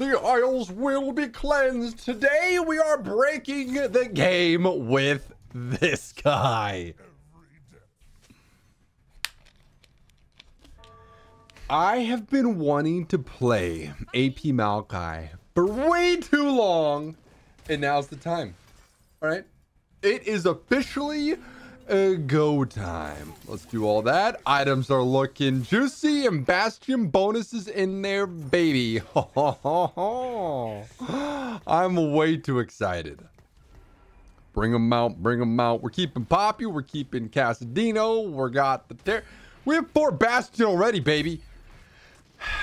The Isles will be cleansed. Today we are breaking the game with this guy. I have been wanting to play AP Maokai for way too long, and now's the time. All right, it is officially go time. Let's do all that. Items are looking juicy, and Bastion bonuses in there, baby. I'm way too excited. Bring them out, bring them out. We're keeping Poppy, we're keeping Casadino. We got the Taric. We have 4 Bastion already, baby.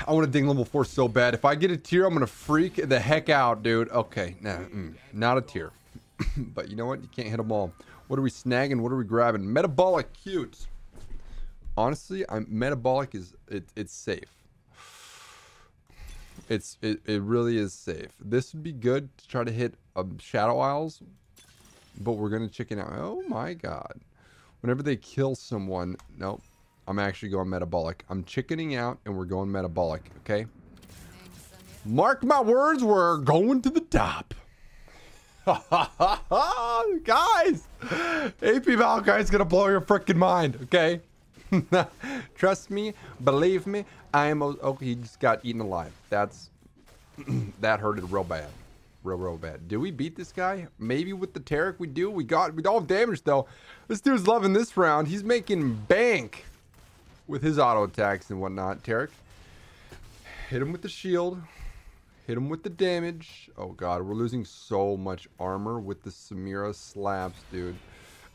I want to ding level 4 so bad. If I get a tier, I'm going to freak the heck out, dude. Okay, nah, not a tier. But you know what? You can't hit them all. What are we snagging? What are we grabbing? Metabolic cute. Honestly, metabolic is, it's safe. It really is safe. This would be good to try to hit Shadow Isles. But we're going to chicken out. Oh my God. Whenever they kill someone, nope. I'm actually going metabolic. I'm chickening out and we're going metabolic, okay? Mark my words, we're going to the top. Guys, AP Valkyrie is gonna blow your freaking mind, okay? Trust me, believe me, I am, okay, he just got eaten alive. That's, that hurted real bad, real bad. Do we beat this guy? Maybe with the Taric we do. We don't damage though. This dude's loving this round. He's making bank with his auto attacks and whatnot. Taric, hit him with the shield, hit him with the damage. Oh God, we're losing so much armor with the Samira slaps, dude.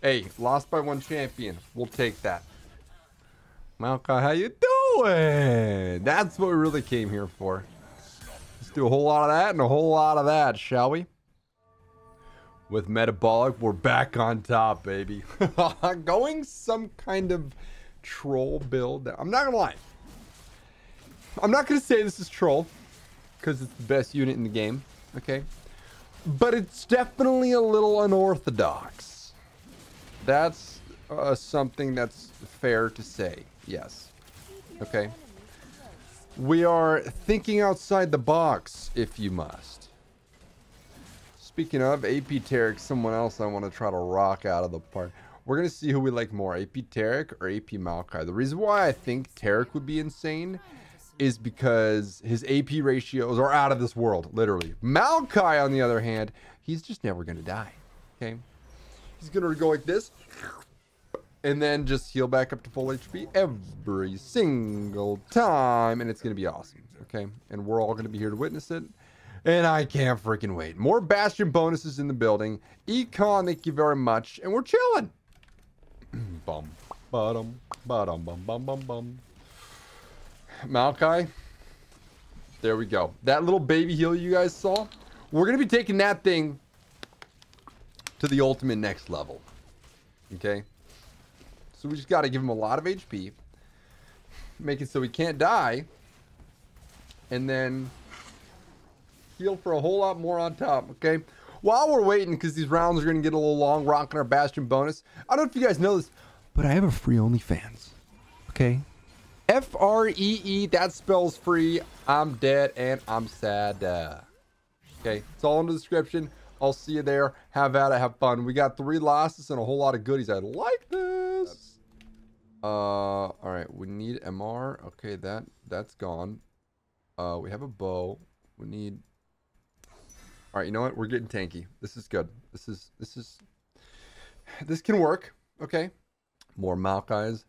Hey, lost by 1 champion. We'll take that. Maokai, how you doing? That's what we really came here for. Let's do a whole lot of that and a whole lot of that, shall we? With metabolic, we're back on top, baby. Going some kind of troll build. I'm not gonna lie, I'm not gonna say this is troll because it's the best unit in the game, okay, but it's definitely a little unorthodox. That's something that's fair to say, yes, okay. We are thinking outside the box, if you must. Speaking of AP Taric, someone else I want to try to rock out of the park. We're going to see who we like more, AP Taric or AP Maokai. The reason why I think Taric would be insane is because his AP ratios are out of this world, literally. Maokai, on the other hand, he's just never going to die, okay? He's going to go like this and then just heal back up to full HP every single time, and it's going to be awesome, okay? And we're all going to be here to witness it. And I can't freaking wait. More Bastion bonuses in the building. Econ, thank you very much. And we're chilling. Bum, ba-dum, ba-dum, bum, bum, bum, bum. Maokai, there we go. That little baby heal you guys saw, we're going to be taking that thing to the ultimate next level. Okay? So we just got to give him a lot of HP, make it so he can't die, and then heal for a whole lot more on top, okay? While we're waiting, because these rounds are going to get a little long, rocking our Bastion bonus. I don't know if you guys know this, but I have a free OnlyFans. Okay? F-R-E-E, that spells free. I'm dead and I'm sad. Okay, it's all in the description. I'll see you there. Have at it. Have fun. We got 3 losses and a whole lot of goodies. I like this. All right, we need MR. Okay, that's gone. We have a bow. We need... All right, you know what? We're getting tanky. This is good. This can work. Okay. More Maokais.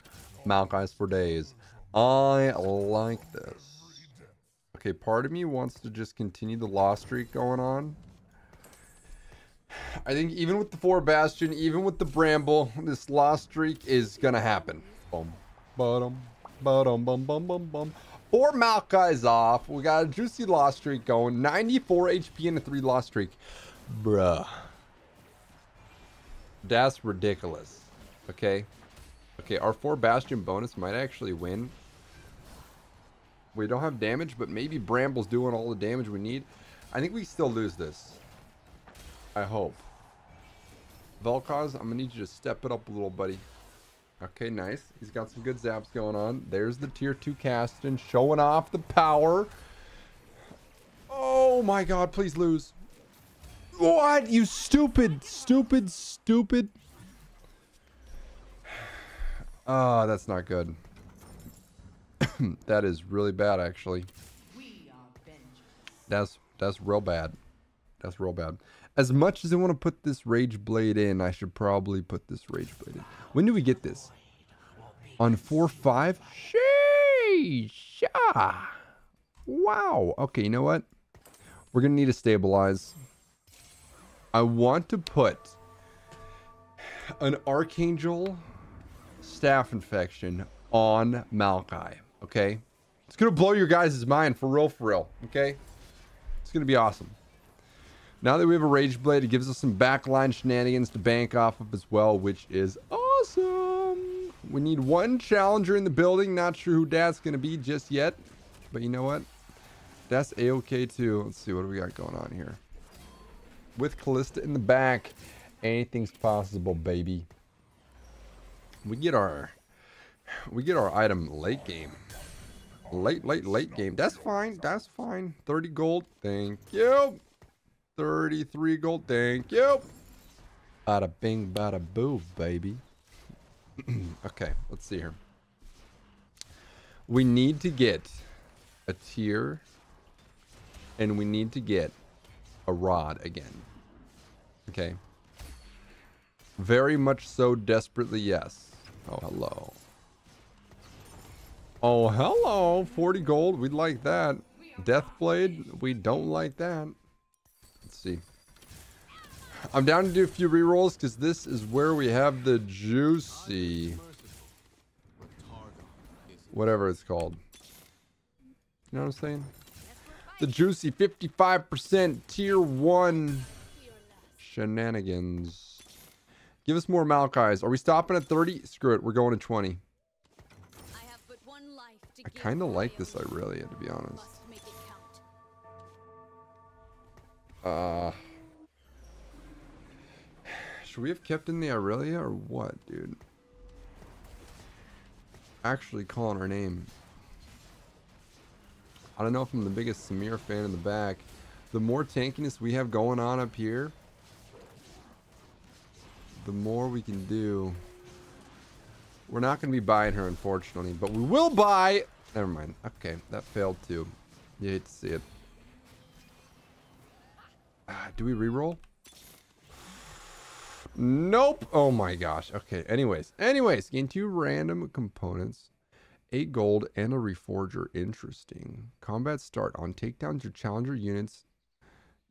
Maokais for days. I like this. Okay, part of me wants to just continue the loss streak going on. I think even with the 4 Bastion, even with the Bramble, this loss streak is going to happen. Bum, ba-dum, ba-dum, bum, bum, bum, bum. 4 Maokais off. We got a juicy loss streak going. 94 HP and a 3 loss streak. Bruh. That's ridiculous. Okay. Okay, our 4 Bastion bonus might actually win. We don't have damage, but maybe Bramble's doing all the damage we need. I think we still lose this. I hope. Velkoz, I'm going to need you to step it up a little, buddy. Okay, nice. He's got some good zaps going on. There's the tier 2 Kassadin showing off the power. Oh, my god, please lose. What? You stupid. Ah, that's not good. That is really bad, actually. That's real bad. That's real bad. As much as I want to put this Rageblade in, I should probably put this Rageblade in. When do we get this? On 4-5? Sheesh! Ah. Wow. Okay, you know what? We're going to need to stabilize. I want to put an Archangel Staff Infection on Malachi, okay? It's going to blow your guys' mind for real, okay? It's going to be awesome. Now that we have a Rageblade, it gives us some backline shenanigans to bank off of as well, which is awesome. We need one challenger in the building. Not sure who that's going to be just yet, but you know what? That's A-okay too. Let's see what do we got going on here. With Kalista in the back, anything's possible, baby. We get our item late game. Late game. That's fine. That's fine. 30 gold. Thank you. 33 gold. Thank you. Bada bing, bada boo, baby. Okay, let's see here. We need to get a tier, and we need to get a rod again. Okay. Very much so, desperately, yes. Oh, hello. Oh, hello. 40 gold. We'd like that. Deathblade. We don't like that. Let's see. I'm down to do a few rerolls because this is where we have the juicy, whatever it's called. You know what I'm saying? The juicy 55% tier 1 shenanigans. Give us more Malachis. Are we stopping at 30? Screw it. We're going to 20. I kind of like this Irelia, to be honest. Should we have kept in the Irelia or what, dude? Actually calling her name. I don't know if I'm the biggest Samira fan in the back. The more tankiness we have going on up here, the more we can do. We're not going to be buying her, unfortunately, but we will buy. Never mind. Okay, that failed too. You hate to see it. Do we reroll? Nope. Oh my gosh. Okay. Anyways, gain 2 random components. 8 gold and a reforger. Interesting. Combat start on takedowns. Your challenger units.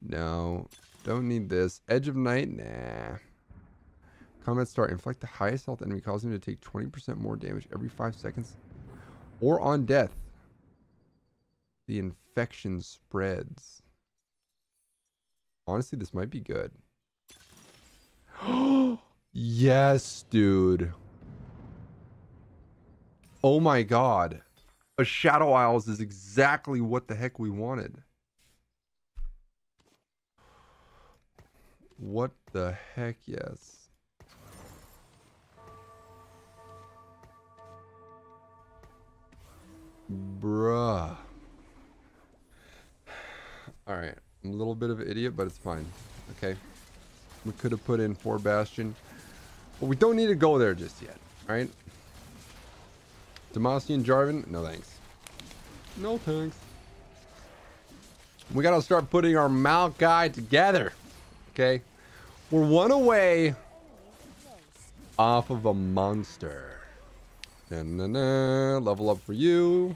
No, don't need this. Edge of night. Nah. Combat start. Inflict the highest health enemy, causing him to take 20% more damage every 5 seconds or on death. The infection spreads. Honestly, this might be good. Yes, dude. Oh my god. A Shadow Isles is exactly what the heck we wanted. What the heck, yes. Bruh. Alright. I'm a little bit of an idiot, but it's fine. Okay. We could have put in 4 Bastion. But we don't need to go there just yet. Alright? Demacian, Jarvan? No thanks. No thanks. We gotta start putting our Maokai together. Okay? We're one away off of a monster. Na-na-na. Level up for you.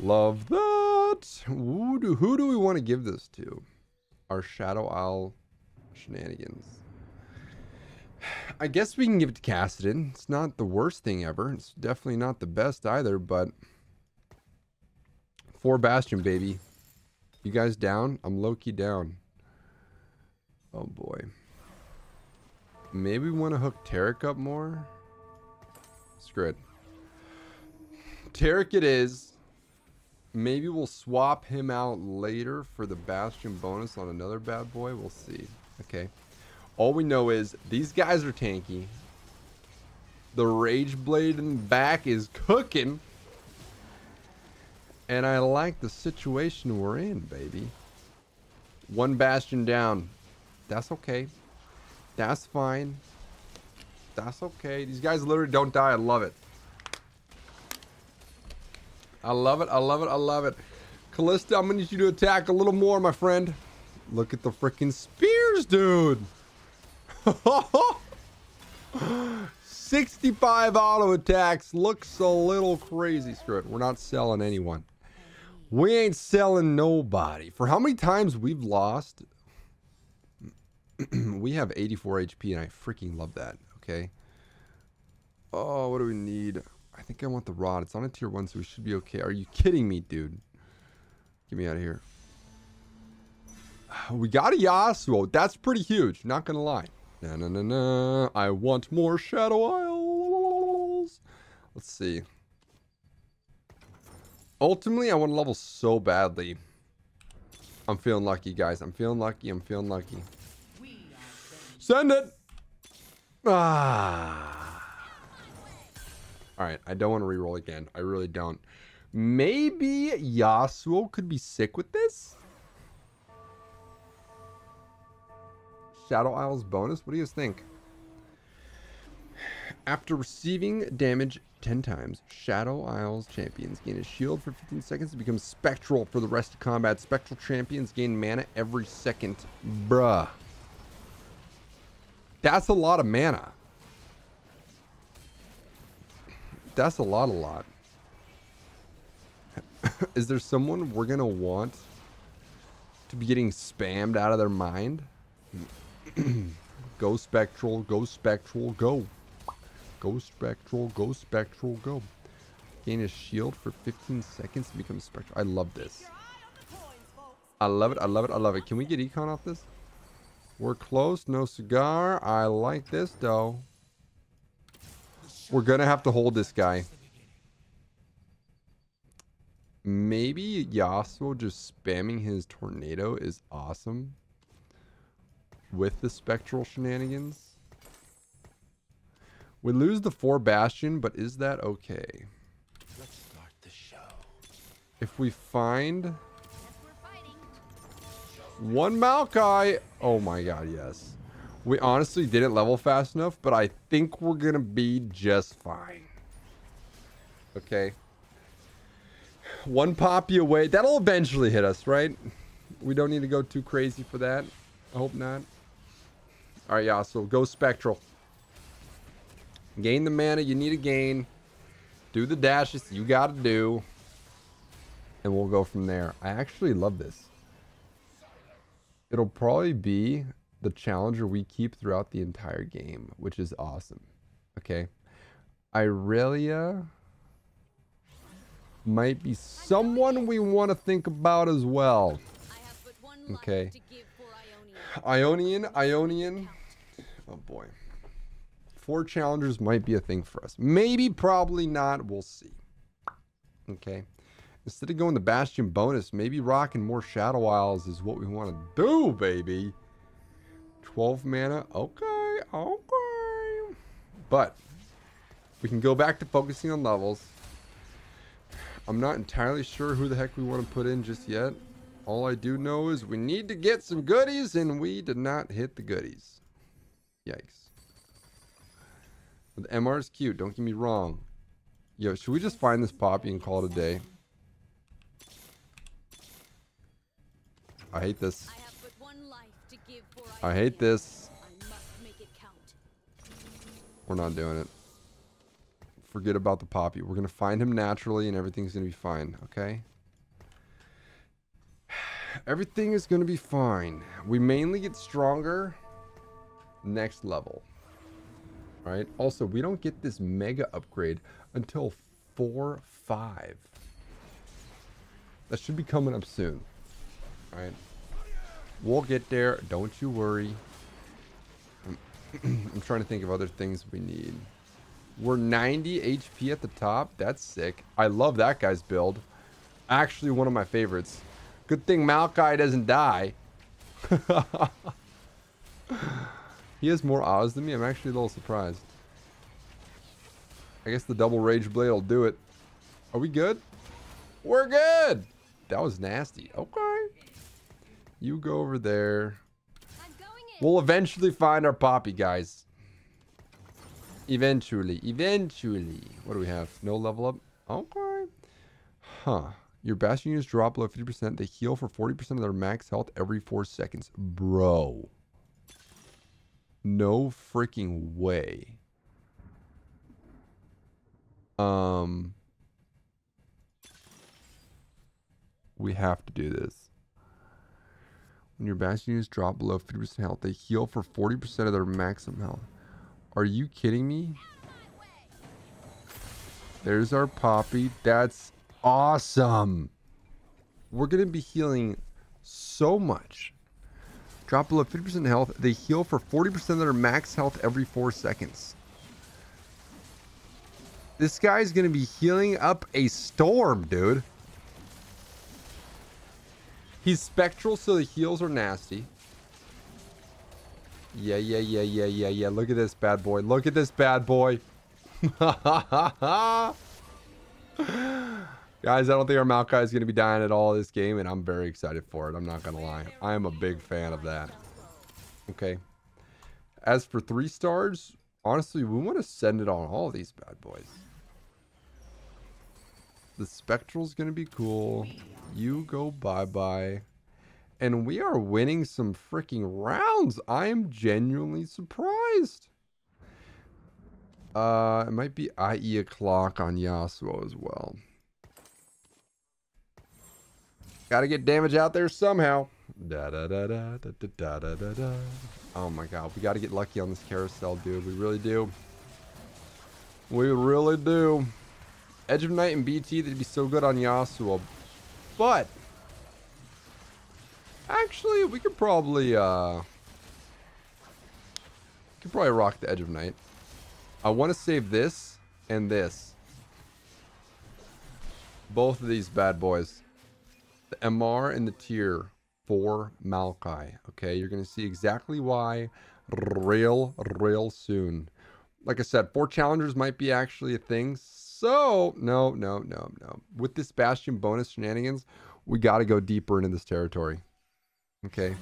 Love that. Who do we want to give this to? Our Shadow Owl shenanigans. I guess we can give it to Kassadin. It's not the worst thing ever. It's definitely not the best either, but 4 Bastion, baby. You guys down? I'm low-key down. Oh, boy. Maybe we want to hook Taric up more? Screw it. Taric it is. Maybe we'll swap him out later for the Bastion bonus on another bad boy. We'll see. Okay. All we know is these guys are tanky. The Rageblade in the back is cooking. And I like the situation we're in, baby. One Bastion down. That's okay. That's fine. That's okay. These guys literally don't die. I love it. I love it. I love it. I love it. Kalista, I'm going to need you to attack a little more, my friend. Look at the freaking spears, dude. 65 auto attacks. Looks a little crazy. Screw it. We're not selling anyone. We ain't selling nobody. For how many times we've lost, we have 84 HP, and I freaking love that. Okay. Oh, what do we need? I think I want the rod. It's on a tier 1, so we should be okay. Are you kidding me, dude? Get me out of here. We got a Yasuo. That's pretty huge. Not gonna lie. No, no, no, no. I want more Shadow Isles. Let's see. Ultimately, I want to level so badly. I'm feeling lucky, guys. I'm feeling lucky. I'm feeling lucky. Send it. Ah. All right. I don't want to reroll again. I really don't. Maybe Yasuo could be sick with this. Shadow Isles bonus. What do you guys think? After receiving damage 10 times, Shadow Isles champions gain a shield for 15 seconds and become spectral for the rest of combat. Spectral champions gain mana every second. Bruh. That's a lot of mana. That's a lot. Is there someone we're going to want to be getting spammed out of their mind? Go spectral, go spectral, go. Go spectral, go spectral, go. Gain a shield for 15 seconds and become spectral. I love this. I love it, I love it, I love it. Can we get econ off this? We're close, no cigar. I like this, though. We're going to have to hold this guy. Maybe Yasuo just spamming his tornado is awesome with the spectral shenanigans. We lose the 4 Bastion, but is that okay? Let's start the show. If we find one Maokai, oh my god, yes. We honestly didn't level fast enough, but I think we're gonna be just fine. Okay. One Poppy away. That'll eventually hit us, right? We don't need to go too crazy for that. I hope not. All right, yeah, so go spectral. Gain the mana you need to gain. Do the dashes you got to do. And we'll go from there. I actually love this. It'll probably be the challenger we keep throughout the entire game, which is awesome. Okay. Irelia might be someone we want to think about as well. Okay. Ionian. Oh boy. 4 challengers might be a thing for us. Maybe, probably not. We'll see. Okay. Instead of going the Bastion bonus, maybe rocking more Shadow Isles is what we want to do, baby. 12 mana. Okay. Okay. But we can go back to focusing on levels. I'm not entirely sure who the heck we want to put in just yet. All I do know is we need to get some goodies, and we did not hit the goodies. Yikes. The MR is cute. Don't get me wrong. Yo, should we just find this Poppy and call it a day? I hate this. I hate this. We're not doing it. Forget about the Poppy. We're going to find him naturally, and everything's going to be fine. Okay? Everything is going to be fine. We mainly get stronger next level. Right. Also, we don't get this mega upgrade until 4-5. That should be coming up soon. All right. We'll get there. Don't you worry. I'm trying to think of other things we need. We're 90 HP at the top. That's sick. I love that guy's build. Actually, one of my favorites. Good thing Malachi doesn't die. He has more odds than me. I'm actually a little surprised. I guess the double Rageblade will do it. Are we good? We're good! That was nasty. Okay. You go over there. We'll eventually find our Poppy, guys. Eventually. What do we have? No level up? Okay. Huh. Your Bastion units drop below 50%. They heal for 40% of their max health every 4 seconds. Bro. No freaking way. We have to do this. When your Bastion units drop below 50% health, they heal for 40% of their maximum health. Are you kidding me? There's our Poppy. That's awesome. We're going to be healing so much. Drop below 50% health. They heal for 40% of their max health every 4 seconds. This guy's going to be healing up a storm, dude. He's spectral, so the heals are nasty. Yeah. Look at this bad boy. Guys, I don't think our Maokai is going to be dying at all this game, and I'm very excited for it. I'm not going to lie. I am a big fan of that. Okay. As for 3 stars, honestly, we want to send it on all these bad boys. The Spectral's going to be cool. You go bye-bye. And we are winning some freaking rounds. I am genuinely surprised. It might be IE o'clock on Yasuo as well. Gotta get damage out there somehow. Oh my god, we gotta get lucky on this carousel, dude. We really do. Edge of Night and BT, they'd be so good on Yasuo. But actually, we could probably rock the Edge of Night. I want to save this and this. Both of these bad boys. The MR and the tier 4 Malachi. Okay, you're going to see exactly why real soon. Like I said, 4 challengers might be actually a thing. So, no. With this Bastion bonus shenanigans, we got to go deeper into this territory. Okay,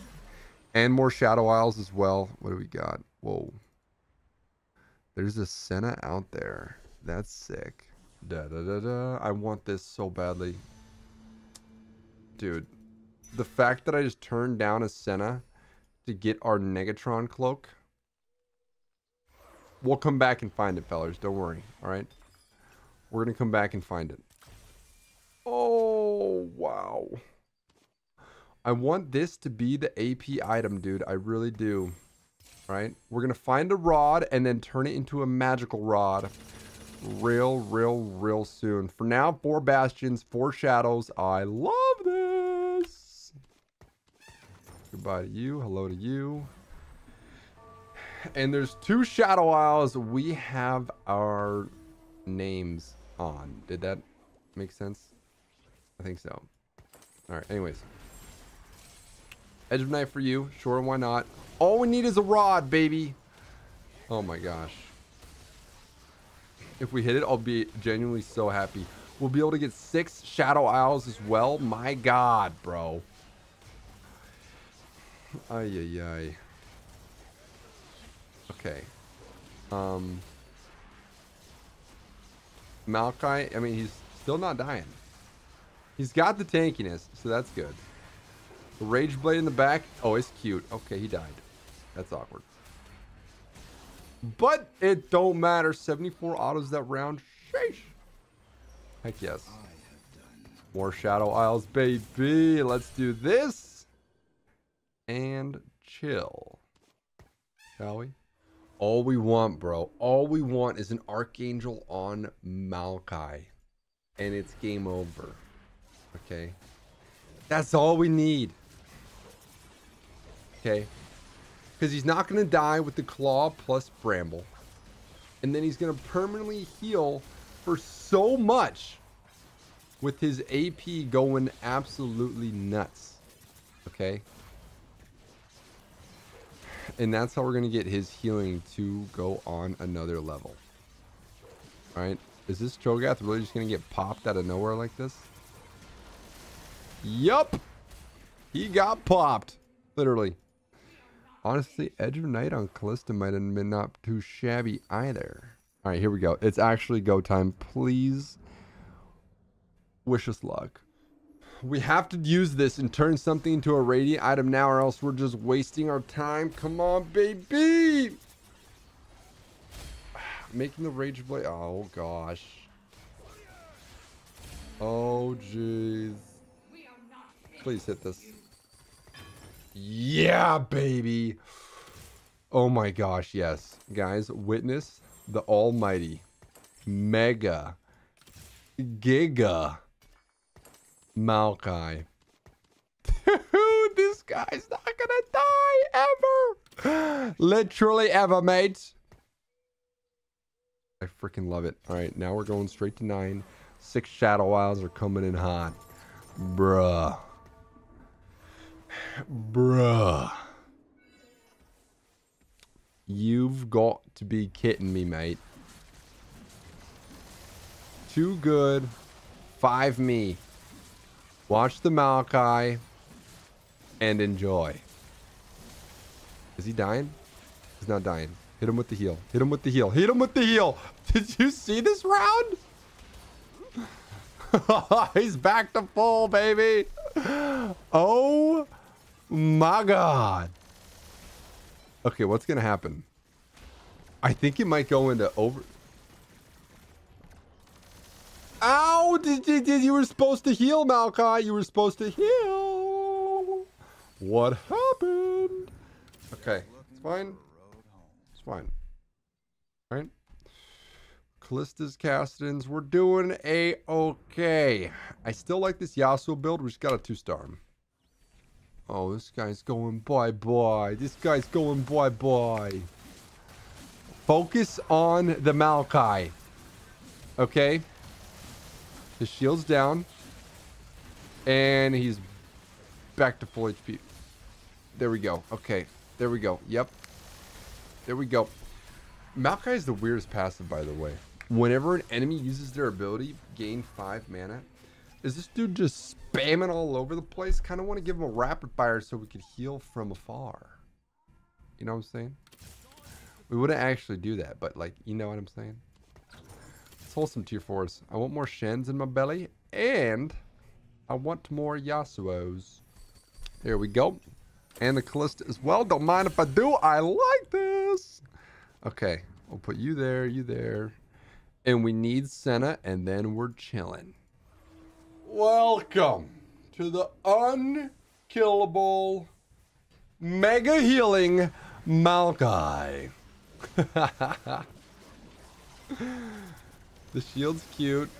and more Shadow Isles as well. What do we got? Whoa, there's a Senna out there. That's sick. I want this so badly, dude. The fact that I just turned down a Senna to get our Negatron Cloak. We'll come back and find it, fellas. Don't worry. All right, we're gonna come back and find it. Oh wow. I want this to be the AP item, dude. I really do. All right? We're going to find a rod and then turn it into a magical rod. Real soon. For now, 4 Bastions, 4 Shadows. I love this. Goodbye to you. Hello to you. And there's 2 Shadow Isles. We have our names on. Did that make sense? I think so. All right. Anyways. Edge of Night for you. Sure, why not? All we need is a rod, baby. Oh my gosh. If we hit it, I'll be genuinely so happy. We'll be able to get 6 Shadow Isles as well. My god, bro. Ay. Okay. Malachi, I mean, he's still not dying. He's got the tankiness, so that's good. The Rageblade in the back. Oh, it's cute. Okay, he died. That's awkward. But it don't matter. 74 autos that round. Sheesh. Heck yes. More Shadow Isles, baby. Let's do this. And chill. Shall we? All we want, bro. All we want is an Archangel on Malachi. And it's game over. Okay. That's all we need. Okay. Because he's not going to die with the Claw plus Bramble. And then he's going to permanently heal for so much with his AP going absolutely nuts. Okay. And that's how we're going to get his healing to go on another level. All right. Is this Cho'Gath really just going to get popped out of nowhere like this? Yup. He got popped. Literally. Honestly, Edge of Night on Kalista might have been not too shabby either. All right, here we go. It's actually go time. Please wish us luck. We have to use this and turn something into a Radiant item now, or else we're just wasting our time. Come on, baby. Making the Rageblade. Oh, gosh. Oh, jeez. Please hit this. Yeah, baby. Oh, my gosh. Yes. Guys, witness the almighty mega giga Maokai. Dude, this guy's not gonna die ever. Literally ever, mate. I freaking love it. All right, now we're going straight to 9. 6 Shadow Isles are coming in hot. Bruh. Bruh. You've got to be kidding me, mate. 2 good. 5 me. Watch the Malachi and enjoy. Is he dying? He's not dying. Hit him with the heel. Hit him with the heel. Hit him with the heel. Did you see this round? He's back to full, baby. Oh my God. Okay, what's gonna happen? I think it might go into over. Ow! You were supposed to heal, Malachi. You were supposed to heal. What happened? Okay, it's fine. It's fine. All right. Kalista's, Kassadin's. We're doing a-okay. I still like this Yasuo build. We just got a 2-star. Oh, this guy's going bye-bye. This guy's going bye-bye. Focus on the Malachi. Okay. His shield's down. And he's back to full HP. There we go. Okay. There we go. Yep. There we go. Malachi is the weirdest passive, by the way. Whenever an enemy uses their ability, gain 5 mana. Is this dude just spamming all over the place? Kind of want to give him a rapid fire so we could heal from afar. You know what I'm saying? We wouldn't actually do that, but like, you know what I'm saying? Let's hold some tier 4s. I want more Shens in my belly, and I want more Yasuos. There we go. And the Kalista as well. Don't mind if I do. I like this. Okay, we'll put you there, you there. And we need Senna, and then we're chilling. Welcome to the unkillable, mega healing Malachi. The shield's cute.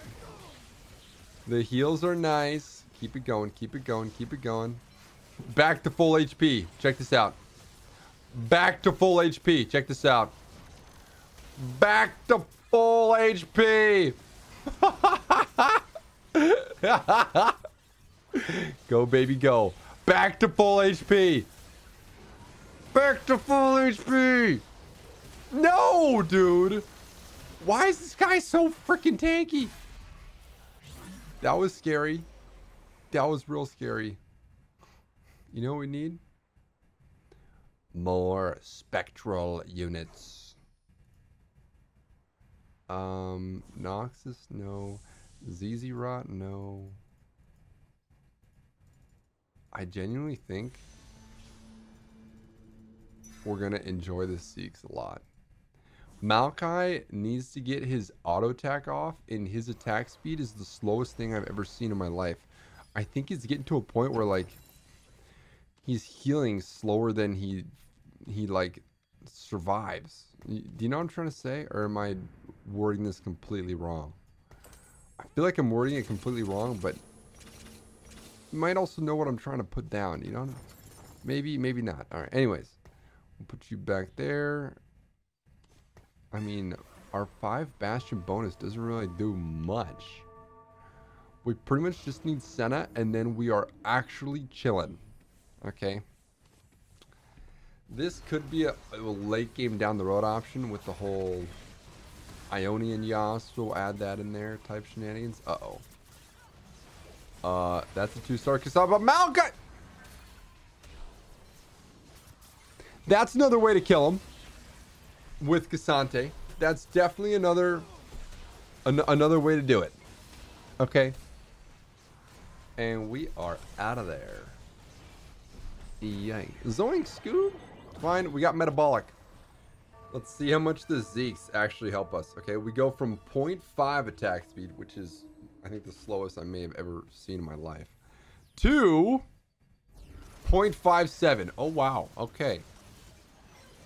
The heals are nice. Keep it going, keep it going, keep it going. Back to full HP. Check this out. Back to full HP. Check this out. Back to full HP. Go, baby, go. Back to full HP. Back to full HP. No, dude. Why is this guy so freaking tanky? That was scary. That was real scary. You know what we need? More spectral units. Noxus, no. ZZ Rot, no. I genuinely think we're gonna enjoy the Zeke's a lot. Malachi needs to get his auto attack off, and his attack speed is the slowest thing I've ever seen in my life. I think it's getting to a point where like he's healing slower than he like survives. Do you know what I'm trying to say, or am I wording this completely wrong? I feel like I'm wording it completely wrong, but you might also know what I'm trying to put down, you know? Maybe, maybe not. All right, anyways, we'll put you back there. I mean, our 5 Bastion bonus doesn't really do much. We pretty much just need Senna, and then we are actually chilling. Okay. This could be a late game down the road option with the whole Ionian Yasuo, add that in there type shenanigans. Uh-oh. That's a 2-star Kasaba Malachi. That's another way to kill him with K'Sante. That's definitely another way to do it. Okay. And we are out of there. Yikes. Zoink, Scoob. Fine, we got Metabolic. Let's see how much the Zeke's actually help us. Okay, we go from 0.5 attack speed, which is, I think, the slowest I may have ever seen in my life, to 0.57. Oh, wow. Okay.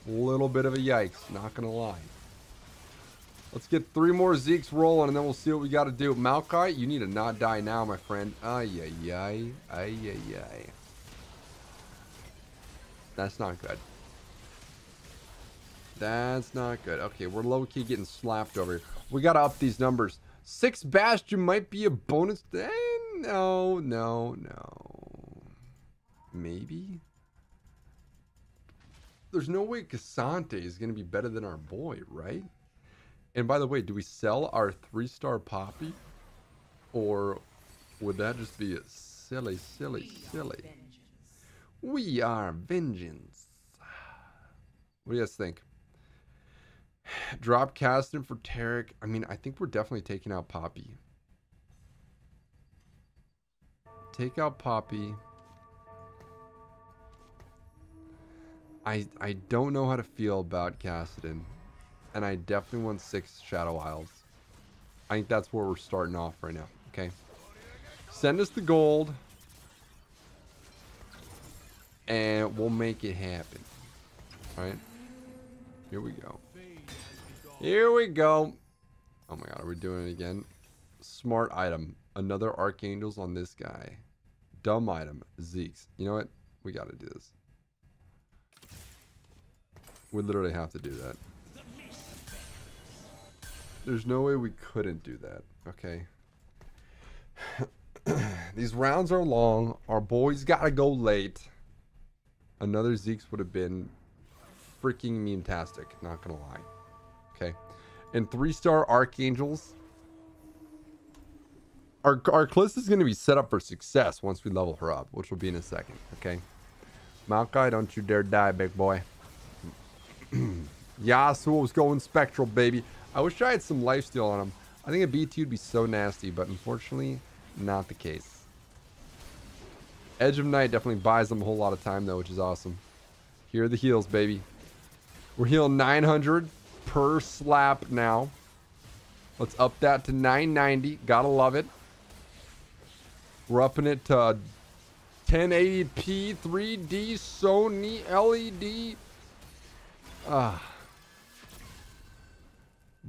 A little bit of a yikes, not going to lie. Let's get 3 more Zeke's rolling, and then we'll see what we got to do. Maokai, you need to not die now, my friend. Ay-yay-yay. Ay-yay-yay. That's not good. That's not good. Okay, we're low-key getting slapped over here. We got to up these numbers. 6 Bastion might be a bonus. No, no, no. Maybe? There's no way K'Sante is going to be better than our boy, right? And by the way, do we sell our 3-star Poppy? Or would that just be a silly, silly, silly? We are vengeance. What do you guys think? Drop Kassadin for Taric. I mean, I think we're definitely taking out Poppy. Take out Poppy. I don't know how to feel about Kassadin. And I definitely want 6 Shadow Isles. I think that's where we're starting off right now. Okay. Send us the gold. And we'll make it happen. Alright. Here we go. Here we go. Oh my god, are we doing it again? Smart item. Another Archangels on this guy. Dumb item. Zeke's. You know what? We gotta do this. We literally have to do that. There's no way we couldn't do that. Okay. These rounds are long. Our boys gotta go late. Another Zeke's would have been freaking meme-tastic. Not gonna lie. Okay, and 3-star Archangels. Our Kalista is going to be set up for success once we level her up, which will be in a second. Okay, Maokai, don't you dare die, big boy. Yasuo was going spectral, baby. I wish I had some lifesteal on him. I think a BT would be so nasty, but unfortunately, not the case. Edge of Night definitely buys them a whole lot of time, though, which is awesome. Here are the heals, baby. We're healing 900. Per slap now. Let's up that to 990. Gotta love it. We're upping it to 1080p 3D Sony LED. Ah,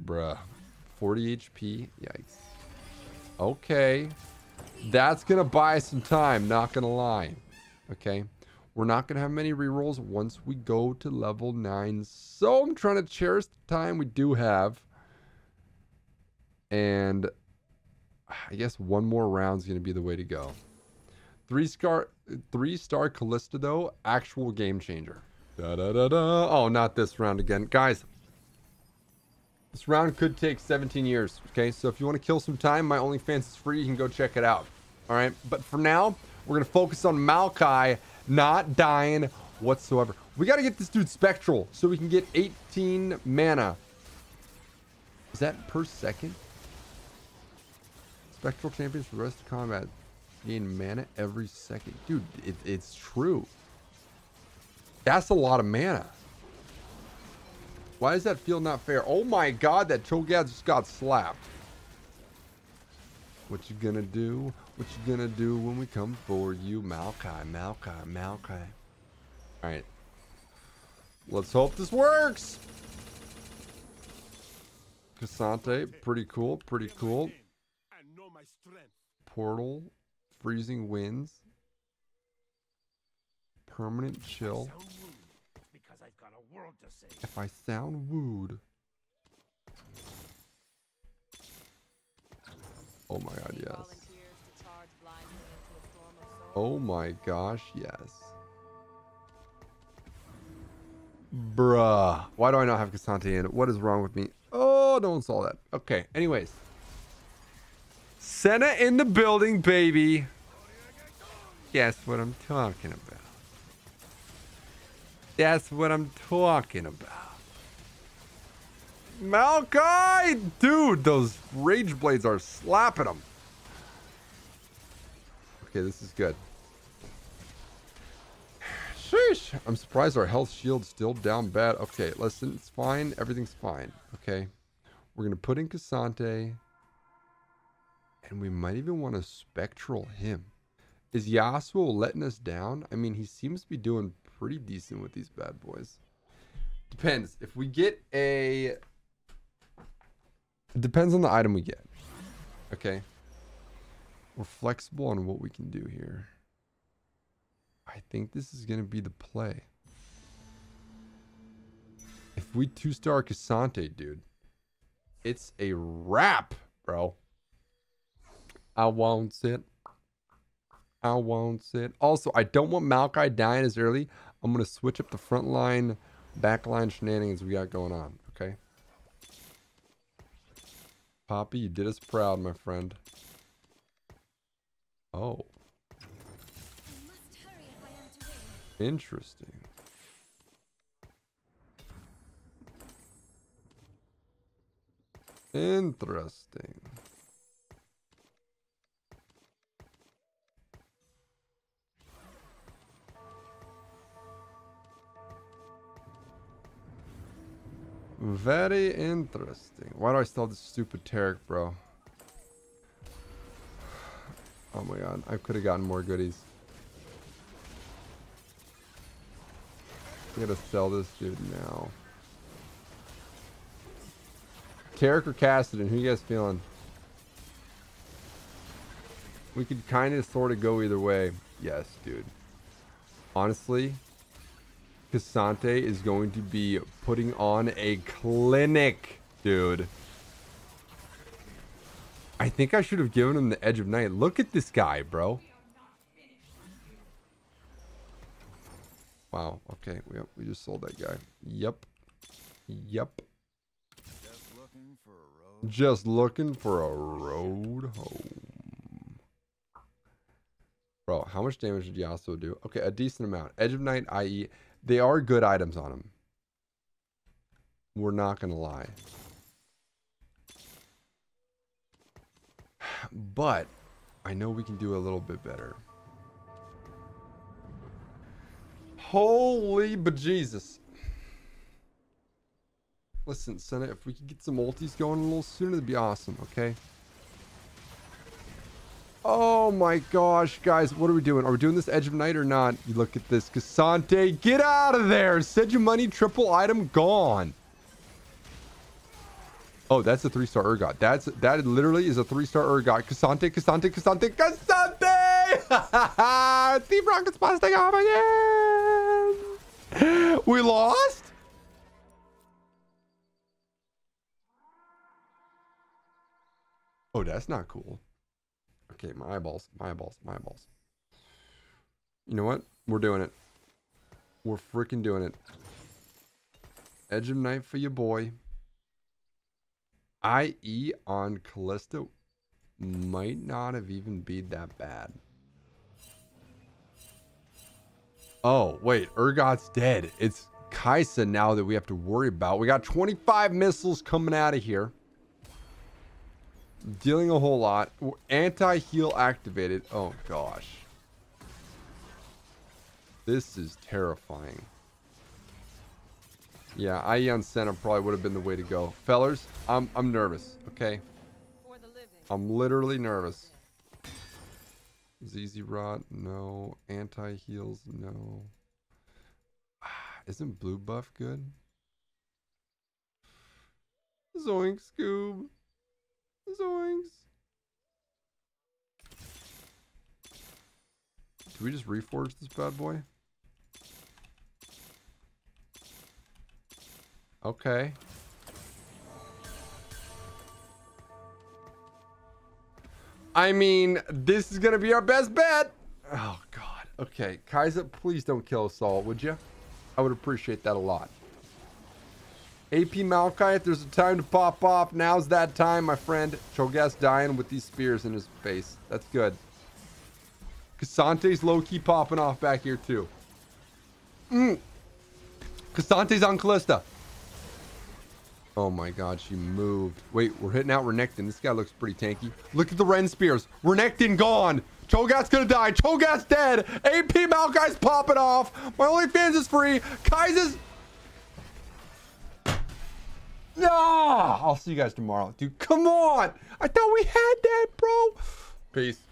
bruh. 40 HP. Yikes. Okay, that's gonna buy some time. Not gonna lie. Okay. We're not going to have many rerolls once we go to level 9. So I'm trying to cherish the time we do have. And I guess one more round is going to be the way to go. 3-star Kalista, though. Actual game changer. Da, da, da, da. Oh, not this round again. Guys, this round could take 17 years. Okay, so if you want to kill some time, my OnlyFans is free. You can go check it out. All right, but for now, we're going to focus on Maokai. Not dying whatsoever. We got to get this dude spectral so we can get 18 mana. Is that per second? Spectral champions for the rest of combat gain mana every second. Dude, it's true. That's a lot of mana. Why does that feel not fair? Oh my god, that Cho'Gath just got slapped. What you gonna do? What you gonna do when we come for you, Malachi, Malachi, Malachi? All right, let's hope this works. K'Sante, pretty cool, pretty cool. Portal, freezing winds, permanent chill. If I sound wooed. Oh my god, yes. Oh my gosh, yes. Bruh. Why do I not have K'Sante in? What is wrong with me? Oh, no one saw that. Okay, anyways. Senna in the building, baby. Guess what I'm talking about. That's what I'm talking about. Maokai! Dude, those Rageblades are slapping him. Okay, this is good. Sheesh! I'm surprised our health shield's still down bad. Okay, listen, it's fine. Everything's fine. Okay. We're going to put in K'Sante. And we might even want to spectral him. Is Yasuo letting us down? I mean, he seems to be doing pretty decent with these bad boys. Depends. If we get a... It depends on the item we get. Okay. We're flexible on what we can do here. I think this is going to be the play. If we 2-star K'Sante, dude, it's a wrap, bro. I won't sit. I won't sit. Also, I don't want Maokai dying as early. I'm going to switch up the front line, back line shenanigans we got going on, okay? Poppy, you did us proud, my friend. Oh. Interesting. Interesting. Very interesting. Why do I still have this stupid Taric, bro? Oh my god, I could have gotten more goodies. I gotta sell this dude now. Taric or Kassadin? Who you guys feeling? We could kind of sort of go either way. Yes, dude. Honestly, K'Sante is going to be putting on a clinic, dude. I think I should have given him the Edge of Night. Look at this guy, bro. Wow. Okay. We just sold that guy. Yep. Yep. Just looking for a road home. Bro, how much damage did Yasuo do? Okay, a decent amount. Edge of Night, i.e. they are good items on him. We're not going to lie. But I know we can do a little bit better. Holy bejesus. Listen, Senna, if we could get some ultis going a little sooner, that'd be awesome, okay? Oh my gosh, guys, what are we doing? Are we doing this Edge of Night or not? You look at this, K'Sante, get out of there! Said your money, triple item, gone. Oh, that's a 3-star Urgot. That literally is a 3-star Urgot. K'Sante, K'Sante, K'Sante, K'Sante! Ha Steve Rocket's busting off again! We lost? Oh, that's not cool. Okay, my eyeballs, my eyeballs, my eyeballs. You know what? We're doing it. We're freaking doing it. Edge of Night for your boy. IE on Kalista might not have even been that bad. Oh, wait, Urgot's dead. It's Kaisa now that we have to worry about. We got 25 missiles coming out of here. Dealing a whole lot. Anti-heal activated. Oh, gosh. This is terrifying. Yeah, IE on Senna probably would have been the way to go. Fellers, I'm nervous, okay? I'm literally nervous. ZZ Rot, no. Anti-heals, no. Isn't blue buff good? Zoinks, Scoob. Zoinks. Do we just reforge this bad boy? Okay. I mean, this is going to be our best bet. Oh, God. Okay. Kaisa, please don't kill us all, would you? I would appreciate that a lot. AP Maokai, if there's a time to pop off, now's that time, my friend. Cho'Gath dying with these spears in his face. That's good. K'Sante's low-key popping off back here, too. K'Sante's on Kalista. Oh my god, she moved. Wait, we're hitting out Renekton. This guy looks pretty tanky. Look at the Ren Spears. Renekton gone. Cho'Gath's gonna die. Cho'Gath's dead. AP Maokai's popping off. My OnlyFans is free. Kaisa's... No! I'll see you guys tomorrow. Dude, come on! I thought we had that, bro. Peace.